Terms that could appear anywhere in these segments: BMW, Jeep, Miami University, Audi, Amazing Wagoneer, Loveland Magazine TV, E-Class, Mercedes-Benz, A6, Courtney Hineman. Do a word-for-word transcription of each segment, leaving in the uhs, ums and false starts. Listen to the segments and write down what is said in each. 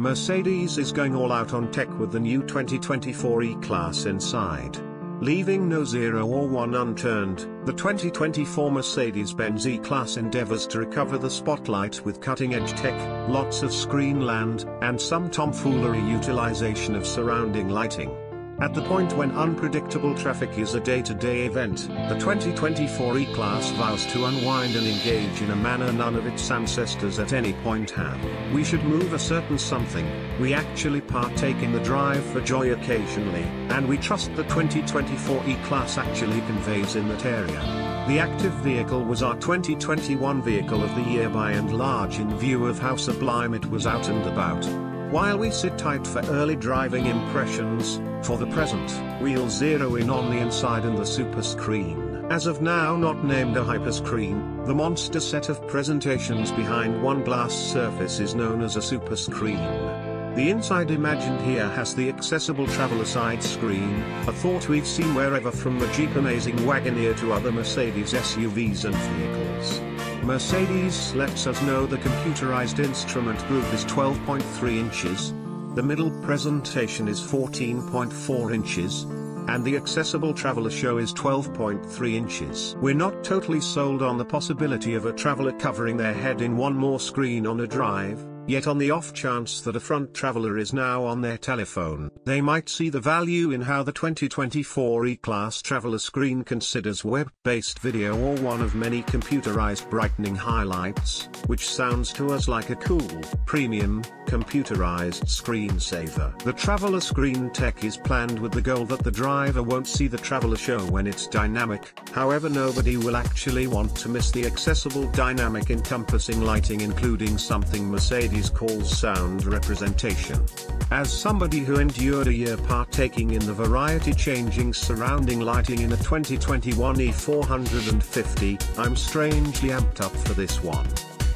Mercedes is going all out on tech with the new twenty twenty-four E-Class inside. Leaving no zero or one unturned, the twenty twenty-four Mercedes-Benz E-Class endeavors to recover the spotlight with cutting-edge tech, lots of screen land, and some tomfoolery utilization of surrounding lighting. At the point when unpredictable traffic is a day-to-day event, the twenty twenty-four E-Class vows to unwind and engage in a manner none of its ancestors at any point have. We should move a certain something, we actually partake in the drive for joy occasionally, and we trust the twenty twenty-four E-Class actually conveys in that area. The active vehicle was our twenty twenty-one Vehicle of the Year by and large in view of how sublime it was out and about. While we sit tight for early driving impressions, for the present, we'll zero in on the inside and the super screen, as of now not named a hyperscreen. The monster set of presentations behind one glass surface is known as a super screen. The inside imagined here has the accessible traveler side screen, a thought we've seen wherever from the Jeep Amazing Wagoneer to other Mercedes S U Vs and vehicles. Mercedes lets us know the computerized instrument groove is twelve point three inches, the middle presentation is fourteen point four inches, and the accessible traveler show is twelve point three inches. We're not totally sold on the possibility of a traveler covering their head in one more screen on a drive, yet on the off chance that a front traveler is now on their telephone, they might see the value in how the twenty twenty-four E-Class traveler screen considers web-based video or one of many computerized brightening highlights, which sounds to us like a cool, premium, computerized screensaver. The traveler screen tech is planned with the goal that the driver won't see the traveler show when it's dynamic, however nobody will actually want to miss the accessible dynamic encompassing lighting, including something Mercedes calls sound representation. As somebody who endured a year partaking in the variety changing surrounding lighting in a twenty twenty-one E four fifty, I'm strangely amped up for this one.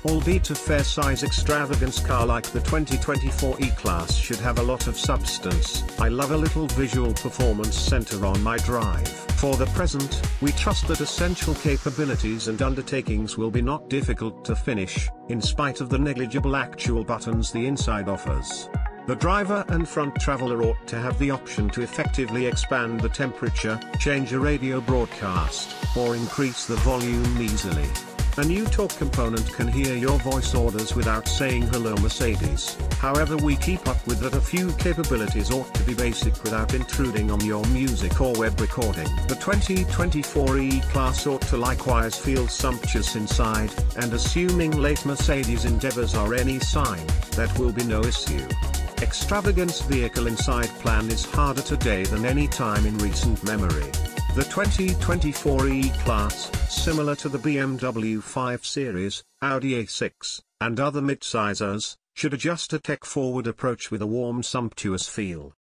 Albeit a fair-size extravagance car like the twenty twenty-four E-Class should have a lot of substance, I love a little visual performance center on my drive. For the present, we trust that essential capabilities and undertakings will be not difficult to finish, in spite of the negligible actual buttons the inside offers. The driver and front traveler ought to have the option to effectively expand the temperature, change a radio broadcast, or increase the volume easily. A new talk component can hear your voice orders without saying hello Mercedes, however we keep up with that a few capabilities ought to be basic without intruding on your music or web recording. The twenty twenty-four E-Class ought to likewise feel sumptuous inside, and assuming late Mercedes endeavors are any sign, that will be no issue. Extravagance vehicle inside plan is harder today than any time in recent memory. The twenty twenty-four E-Class, similar to the B M W five series, Audi A six, and other mid-sizers, should adjust a tech-forward approach with a warm sumptuous feel.